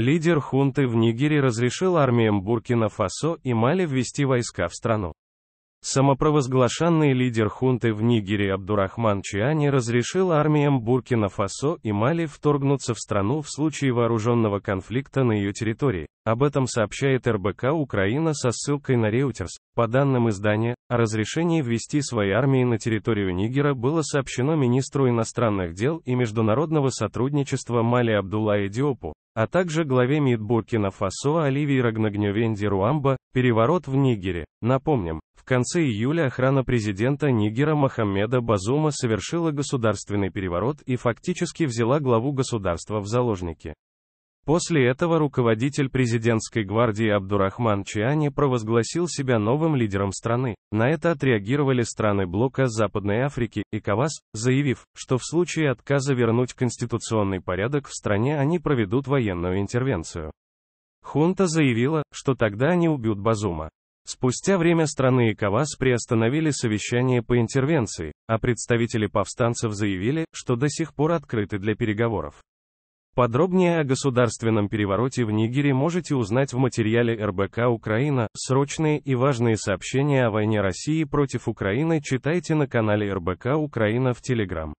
Лидер хунты в Нигере разрешил армиям Буркина-Фасо и Мали ввести войска в страну. Самопровозглашенный лидер хунты в Нигере Абдурахман Тчиани разрешил армиям Буркина-Фасо и Мали вторгнуться в страну в случае вооруженного конфликта на ее территории. Об этом сообщает РБК Украина со ссылкой на Reuters. По данным издания, о разрешении ввести свои армии на территорию Нигера было сообщено министру иностранных дел и международного сотрудничества Мали Абдулайе Диопу, а также главе МИД Буркина-Фасо Оливии Рагнагневенде Руамба. Переворот в Нигере. Напомним, в конце июля охрана президента Нигера Махамеда Базума совершила государственный переворот и фактически взяла главу государства в заложники. После этого руководитель президентской гвардии Абдурахман Тчиани провозгласил себя новым лидером страны. На это отреагировали страны блока Западной Африки, ЭКОВАС, заявив, что в случае отказа вернуть конституционный порядок в стране они проведут военную интервенцию. Хунта заявила, что тогда они убьют Базума. Спустя время страны ЭКОВАС приостановили совещание по интервенции, а представители повстанцев заявили, что до сих пор открыты для переговоров. Подробнее о государственном перевороте в Нигере можете узнать в материале РБК Украина. Срочные и важные сообщения о войне России против Украины читайте на канале РБК Украина в Telegram.